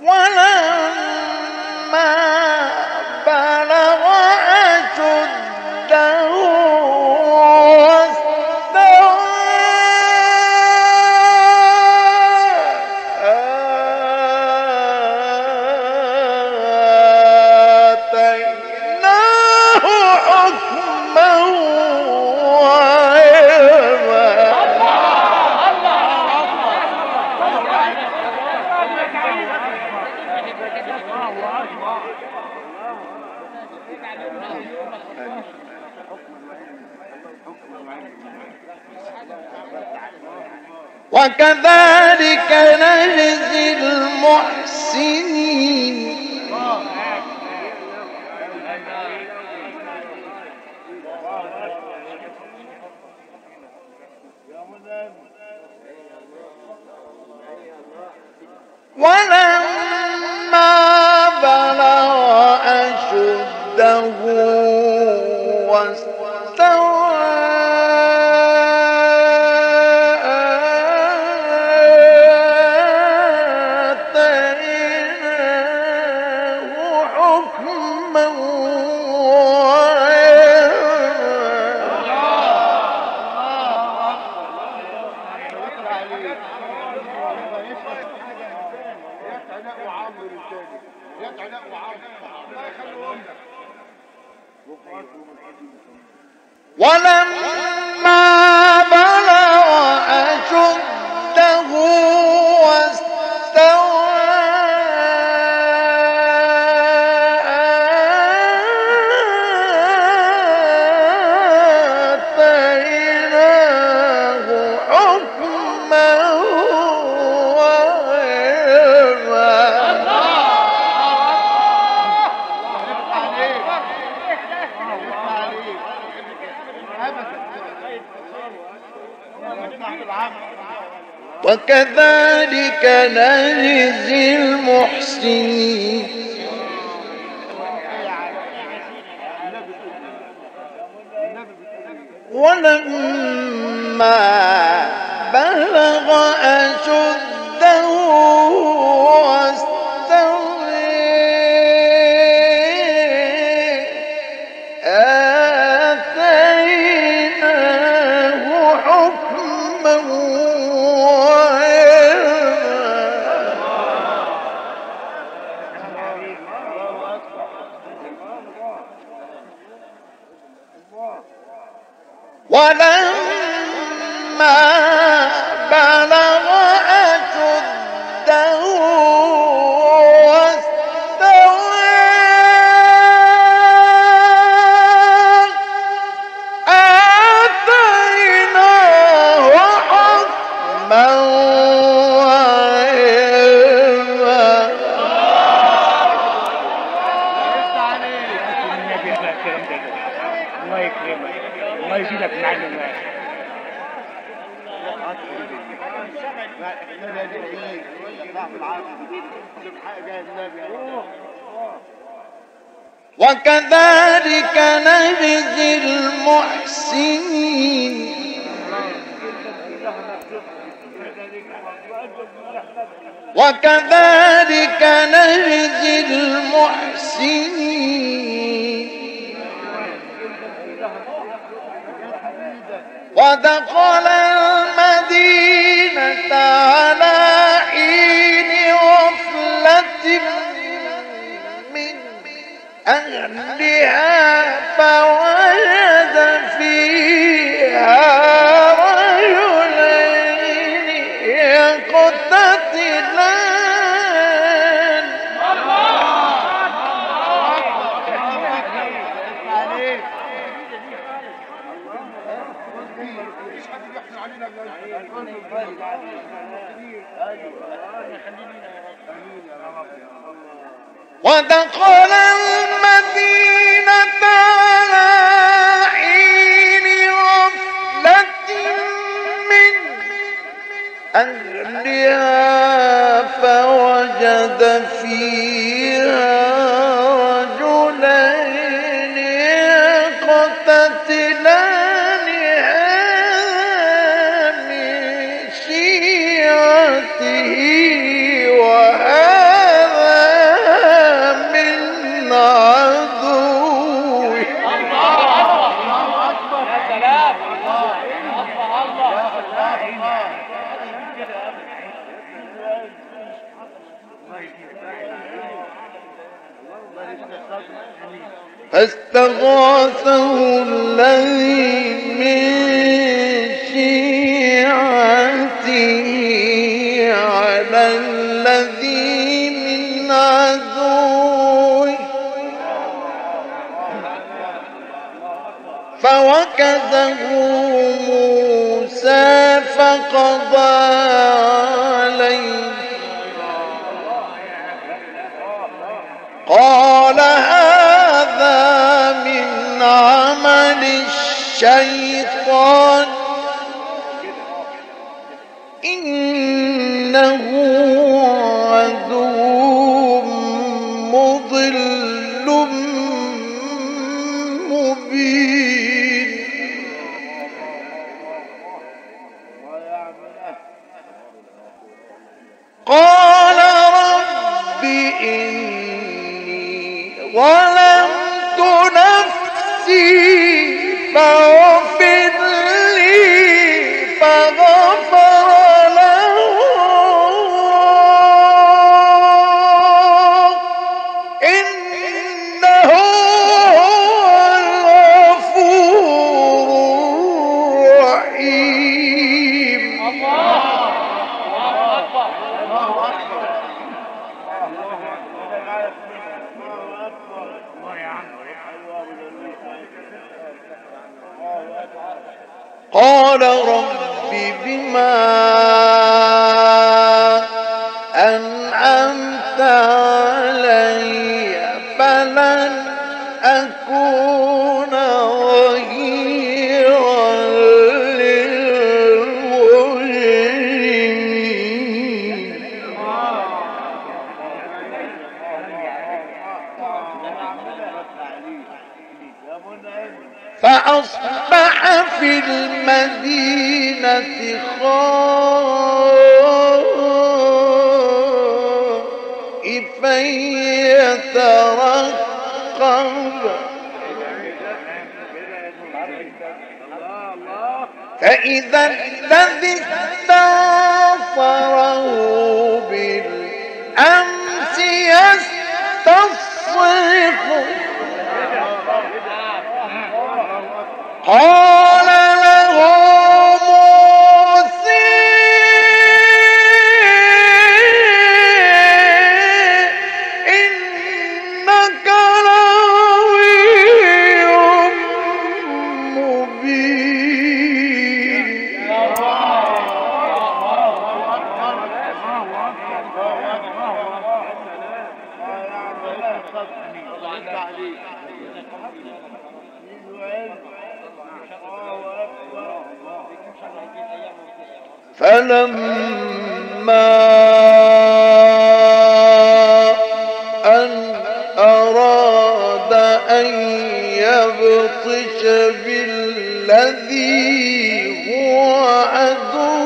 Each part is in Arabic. ولما بلغ أشده وكذلك نجزي المحسنين. ولما بلغ أشده ولما بلغ أشده واستوى آتيناه حكما وعلما. وكذلك نجزي المحسنين. ولما بلغ أشده وكذلك نجزي المحسنين. وكذلك نجزي المحسنين. ودخل المدينة على حين غفلة من أهلها فوجد فيها رجلين يقتتلان. ودخل المدينة على حين غفلة من أهلها فوجد فيها رجلين يقتتلان. وهذا فاستغاثه الذي من شيعته على الذي من عدوه فوكزه موسى فقضى عليه قال هذا من عمل الشيطان إنه عدو مضل مبين. قال رب ظلمت نفسي فاغفر لي فغفر له إنه هو الغفور الرحيم. الله أكبر الله أكبر الله أكبر قال رب بما أنعمت علي فلن أكون ظهيرا للمجرمين. فأصبح في المدينة خائفا يترقب فإذا الذي استنصره بالأمس يستصرخ قال له موسى إنك لغوي مبين. فلما أن أراد أن يبطش بالذي هو عدو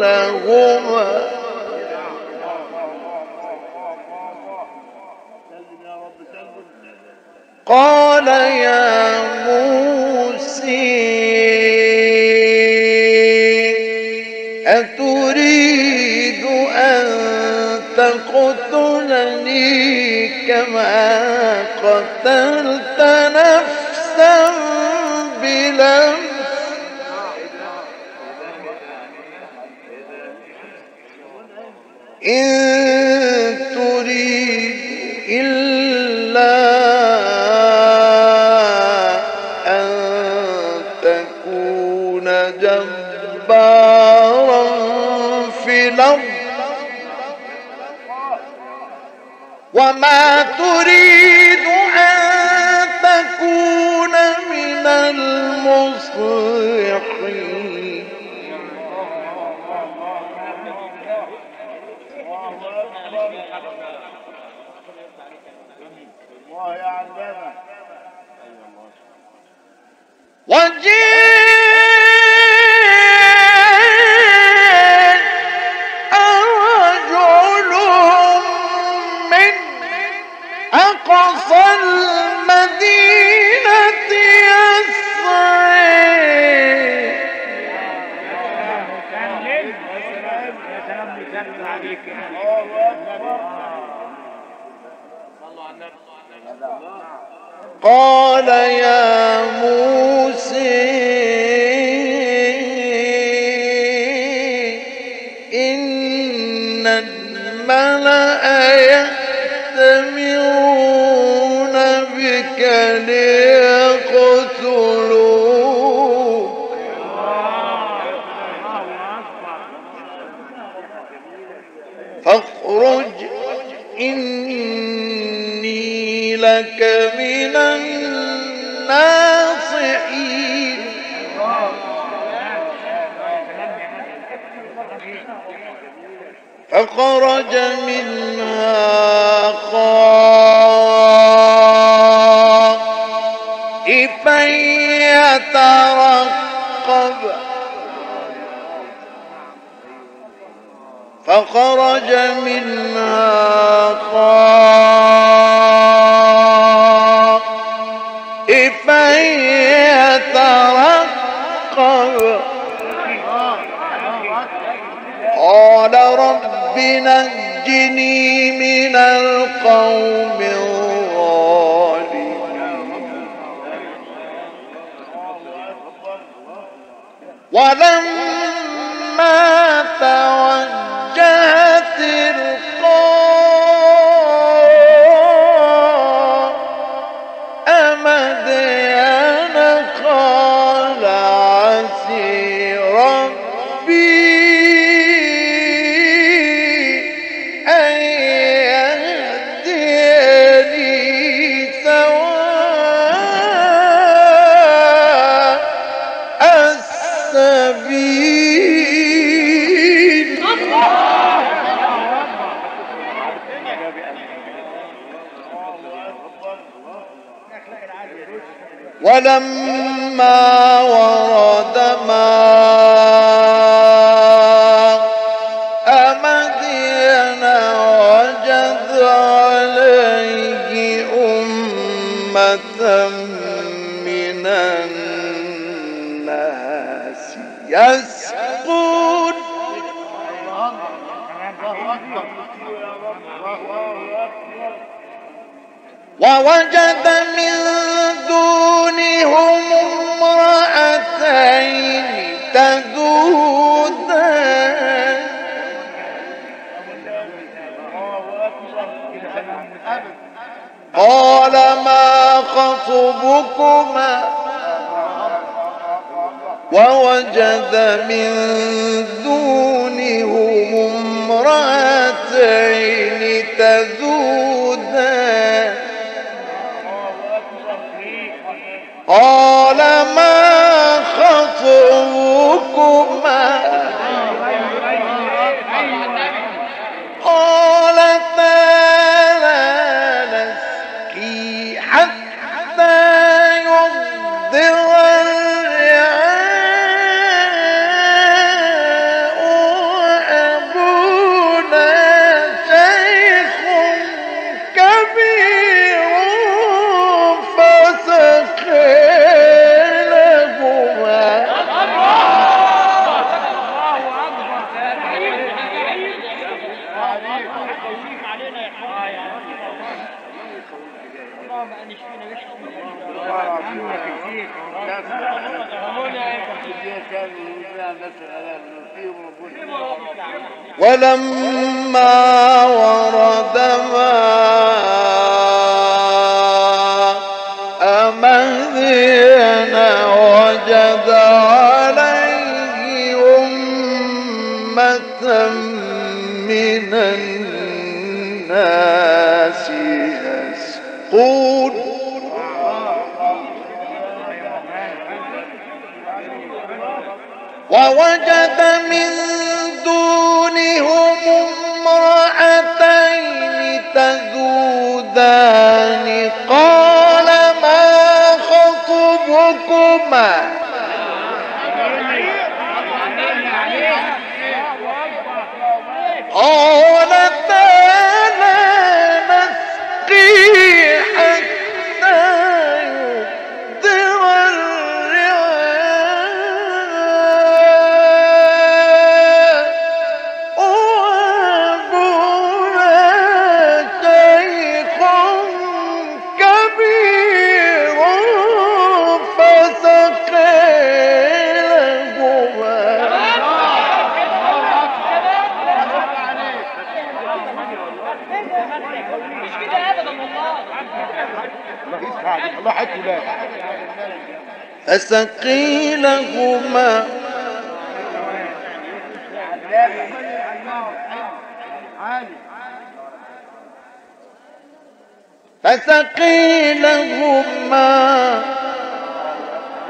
لهما قال يا موسى أتريد أن تقتلني كما قتلت نفسا بلمس إن تريد إلا أن تكون جبارا في الأرض وما تريد أن تكون من المصلحين. وجاء رجل من أقصى المدينة يسعى قال يا موسى إن الملأ يأتمرون بك ليقتلوك. فاخرج إني لك من الناصحين. فخرج منها خائفا يترقب. فخرج منها خائفا يترقب. قال رب نجني من القوم الظالمين. ولما توجه تلقاء مدين قال عسى ربي أن يهديني سواء السبيل. ولما ورد ماء مدين وجد عليه أمة من الناس يسقون. ووجد من دونهم امرأتين تذودان قال ما خطبكما. ووجد من دونهم امرأتين تذودان قال ما خطبكما. قالتا لا نسقي حتى يصدر الرعاء وأبونا شيخ كبير فسقي لهما. ولما ورد ماء مدين وجد عليه أمة من الناس يسقون. ووجد من دونهم امرأتين تذودان قال ما خطبكما. قالتا لا نسقي مش كده ابدا والله. الله حكي لا أسقي لهما فسقي لهما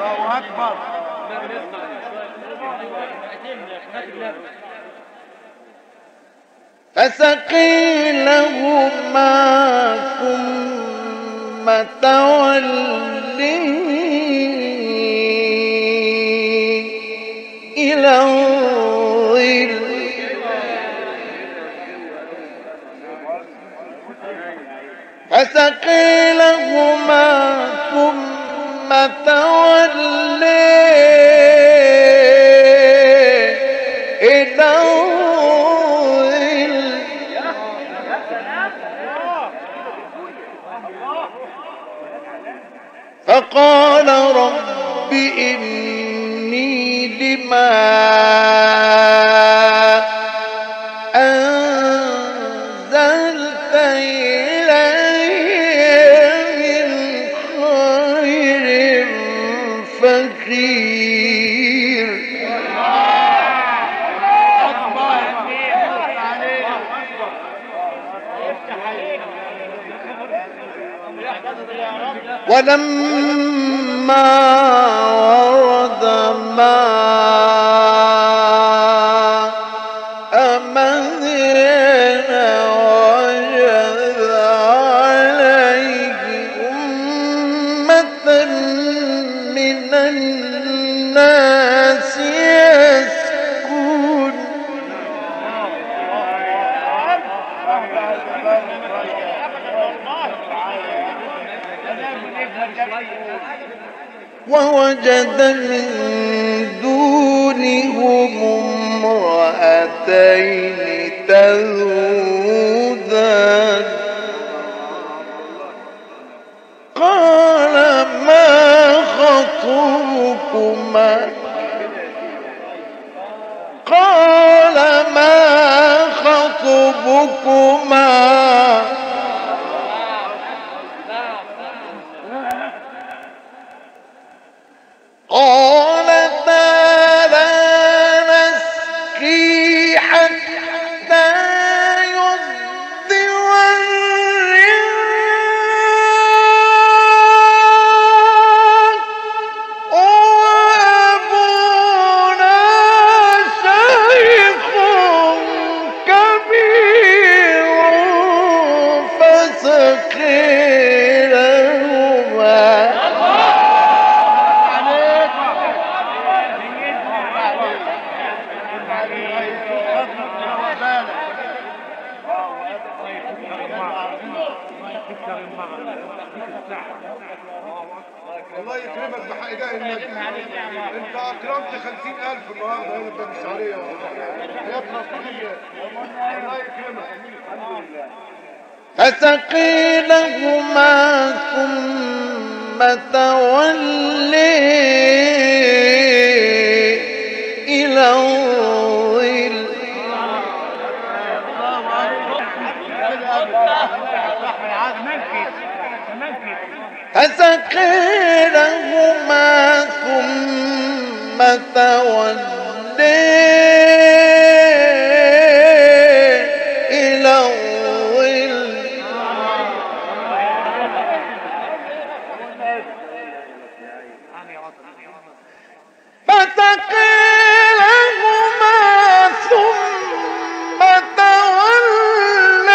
الله أكبر فسقي لهما ثم تولي إلى الظل فسقي لهما ثم تولي إلى الظل فقال رب إني لما ولما ورد ماء مدين وجد عليه أمة من الناس يسكون ووجد من دونهم امرأتين تذودان قال ما خطبكما الله يكرمك بحق ده النبي. انت اكرمت 50,000 النهارده هنا في الشعريه يا ابن رسول الله. الله يكرمك. الحمد لله. فسقي لهما ثم تولي الى الظل. فسقي لهما ثم تولي إلى الظل فسقي لهما ثم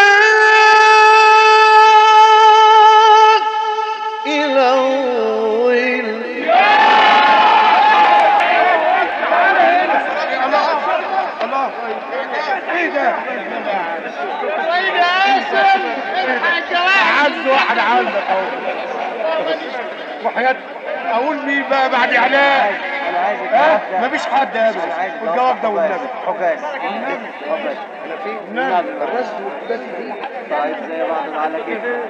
تولي وحياة اقول مين بقى بعد علاء؟ مفيش حد ابدا والجواب ده والنبي حجاج انا في النبي الرسل والحداثه دي طيب زي بعض على كده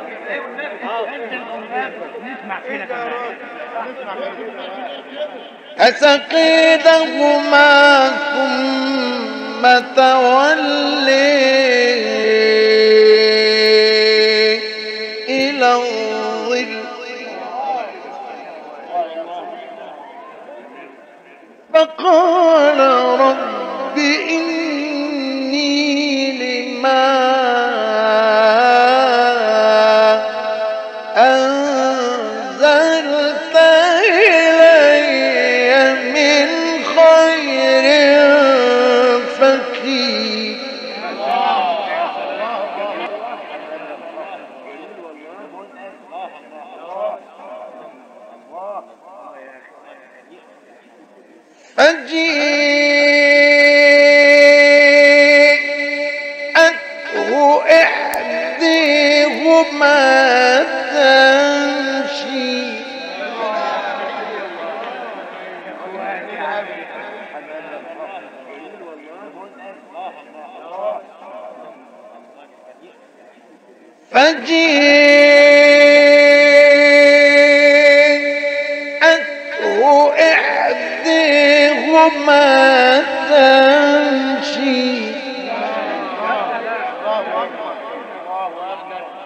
نسمع فينا أسقي لهما ثم تولي فجاءته إحديهما تمشي فجاءته إحديهما تمشي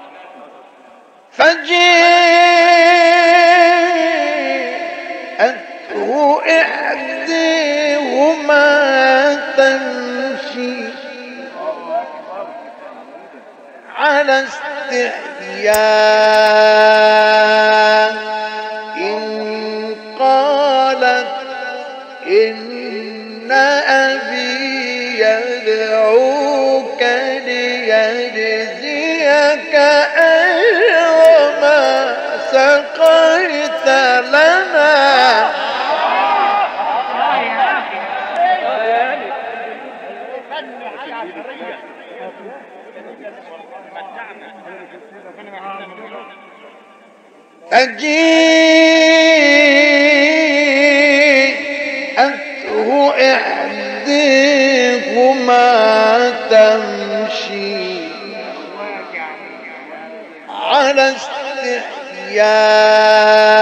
فجاءته إحديهما تمشي على استحياء إن قالت إن أبي يدعوك ليجزيك أجر ما سقيت لنا. فجاءته إحديهما تمشي على استحياء